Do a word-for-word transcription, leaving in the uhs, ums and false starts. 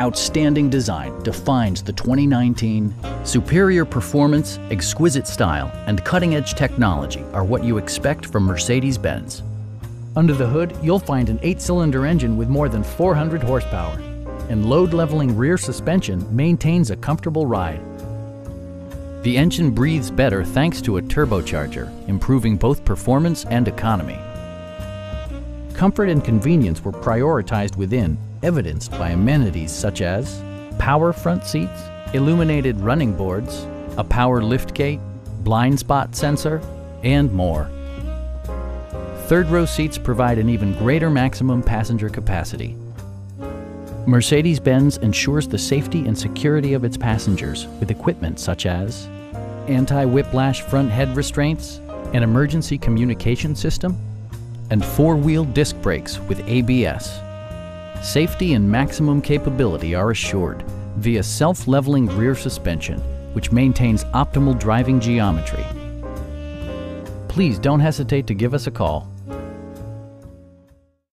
outstanding design defines the twenty nineteen. Superior performance, exquisite style, and cutting-edge technology are what you expect from Mercedes-Benz. Under the hood, you'll find an eight-cylinder engine with more than four hundred horsepower, and load-leveling rear suspension maintains a comfortable ride. The engine breathes better thanks to a turbocharger, improving both performance and economy. Comfort and convenience were prioritized within, evidenced by amenities such as power front seats, illuminated running boards, a power liftgate, blind spot sensor, and more. Third row seats provide an even greater maximum passenger capacity. Mercedes-Benz ensures the safety and security of its passengers with equipment such as anti-whiplash front head restraints, an emergency communication system, and four-wheel disc brakes with A B S. Safety and maximum capability are assured via self-leveling rear suspension, which maintains optimal driving geometry. Please don't hesitate to give us a call.